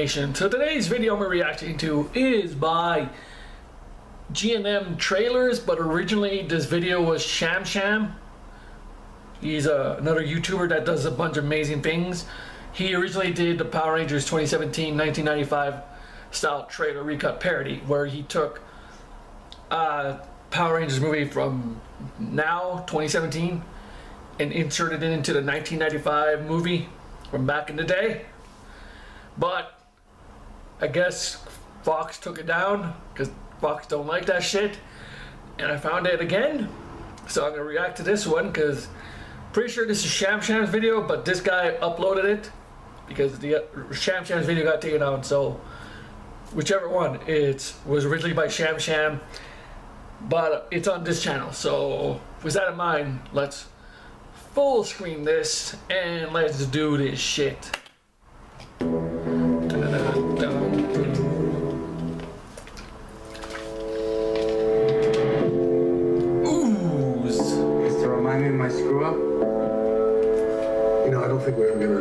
Nation. So today's video we're reacting to is by G&M Trailers, but originally this video was Sham Sham. He's another YouTuber that does a bunch of amazing things. He originally did the Power Rangers 2017 1995 style trailer recut parody, where he took Power Rangers movie from now 2017 and inserted it into the 1995 movie from back in the day. But I guess Fox took it down because Fox don't like that shit, and I found it again, so I'm gonna react to this one because pretty sure this is Sham Sham's video, but this guy uploaded it because the Sham Sham's video got taken down. So whichever one, it was originally by Sham Sham, but it's on this channel. So with that in mind, let's full screen this and let's do this shit.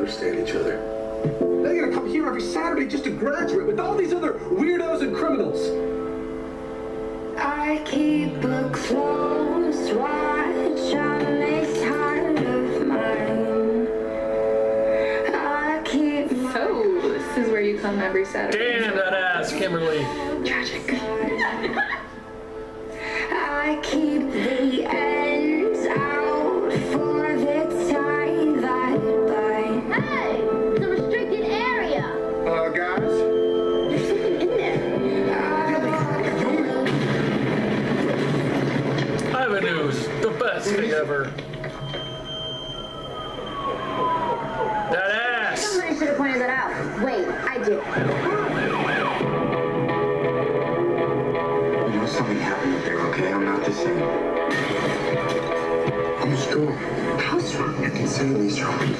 Understand each other. They're gonna come here every Saturday just to graduate with all these other weirdos and criminals. I keep a close watch on this heart of mine. I keep. So this is where you come every Saturday. Damn that ass, Kimberly. Tragic. I keep the ends out for the tie that. Hey, it's a restricted area. Guys? There's something in there. Avenues, the best thing ever. That ass! Somebody should have pointed that out. Wait, I did. You know, something happened up there, okay? I'm not the same. I'm just going. How strong? I can say these strong.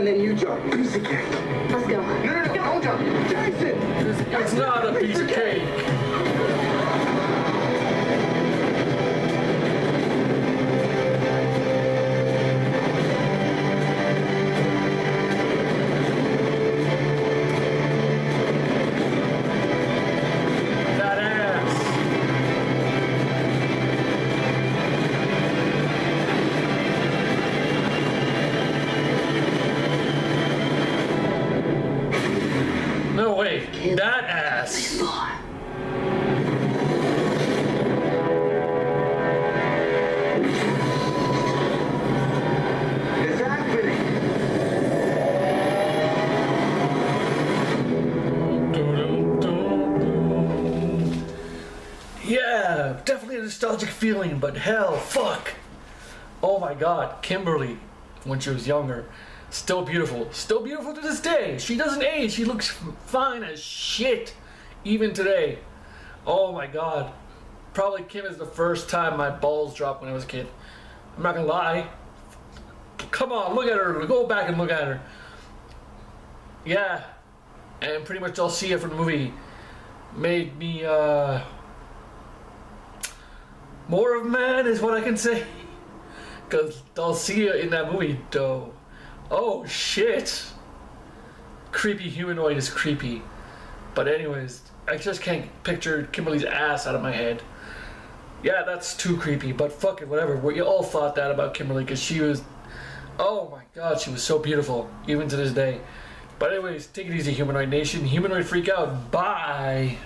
And then you jump. Piece of cake. Let's go. No, no, no, don't jump. Jason! It's not a piece of cake. That ass. It's happening. Yeah, definitely a nostalgic feeling, but hell, fuck. Oh my god, Kimberly, when she was younger. Still beautiful to this day. She doesn't age. She looks fine as shit, even today. Oh my god. Probably Kim is the first time my balls dropped when I was a kid. I'm not gonna lie. Come on, look at her. Go back and look at her. Yeah. And pretty much Dulcia from the movie made me more of a man is what I can say. Because Dulcia in that movie, though. Oh shit! Creepy humanoid is creepy. But anyways, I just can't picture Kimberly's ass out of my head. Yeah, that's too creepy, but fuck it, whatever. We all thought that about Kimberly because she was... Oh my god, she was so beautiful, even to this day. But anyways, take it easy, Humanoid Nation. Humanoid freak out. Bye!